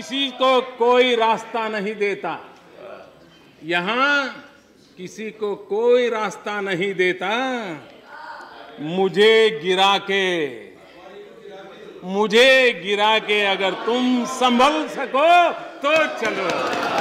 किसी को कोई रास्ता नहीं देता, यहाँ किसी को कोई रास्ता नहीं देता। मुझे गिरा के अगर तुम संभल सको तो चलो।